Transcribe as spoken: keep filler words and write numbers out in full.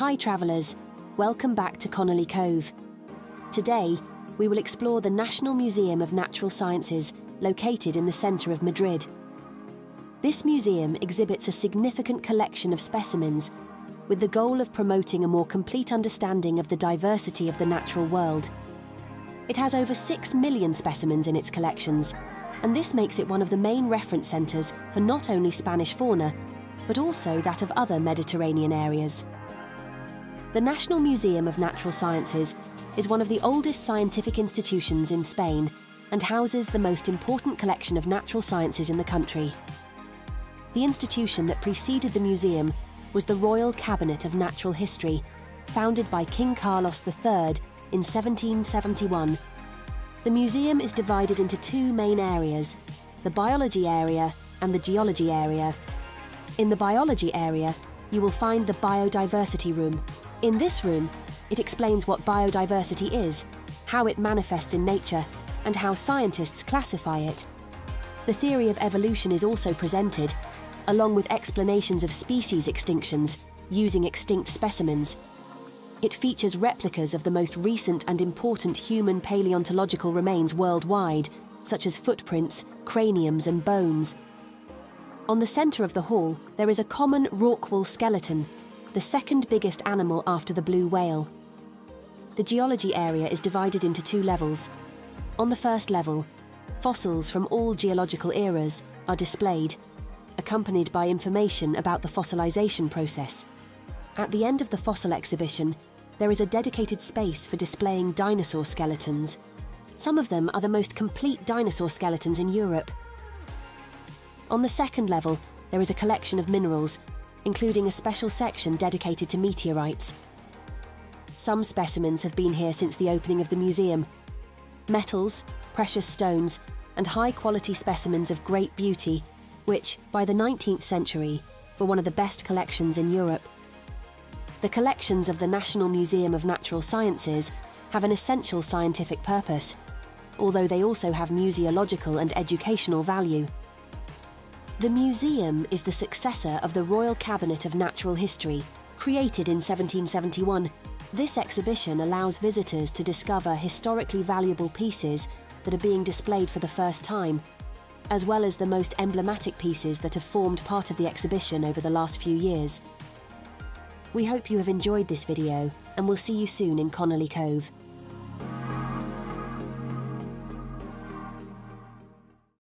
Hi travellers, welcome back to Connolly Cove. Today, we will explore the National Museum of Natural Sciences, located in the centre of Madrid. This museum exhibits a significant collection of specimens, with the goal of promoting a more complete understanding of the diversity of the natural world. It has over six million specimens in its collections, and this makes it one of the main reference centres for not only Spanish fauna, but also that of other Mediterranean areas. The National Museum of Natural Sciences is one of the oldest scientific institutions in Spain and houses the most important collection of natural sciences in the country. The institution that preceded the museum was the Royal Cabinet of Natural History, founded by King Carlos the third in seventeen seventy-one. The museum is divided into two main areas, the biology area and the geology area. In the biology area, you will find the biodiversity room. In this room, it explains what biodiversity is, how it manifests in nature, and how scientists classify it. The theory of evolution is also presented, along with explanations of species extinctions using extinct specimens. It features replicas of the most recent and important human paleontological remains worldwide, such as footprints, craniums, and bones. On the centre of the hall, there is a common Rockwell skeleton, the second biggest animal after the blue whale. The geology area is divided into two levels. On the first level, fossils from all geological eras are displayed, accompanied by information about the fossilisation process. At the end of the fossil exhibition, there is a dedicated space for displaying dinosaur skeletons. Some of them are the most complete dinosaur skeletons in Europe. On the second level, there is a collection of minerals, including a special section dedicated to meteorites. Some specimens have been here since the opening of the museum. Metals, precious stones, and high-quality specimens of great beauty, which, by the nineteenth century, were one of the best collections in Europe. The collections of the National Museum of Natural Sciences have an essential scientific purpose, although they also have museological and educational value. The museum is the successor of the Royal Cabinet of Natural History, created in seventeen seventy-one. This exhibition allows visitors to discover historically valuable pieces that are being displayed for the first time, as well as the most emblematic pieces that have formed part of the exhibition over the last few years. We hope you have enjoyed this video, and we'll see you soon in Connolly Cove.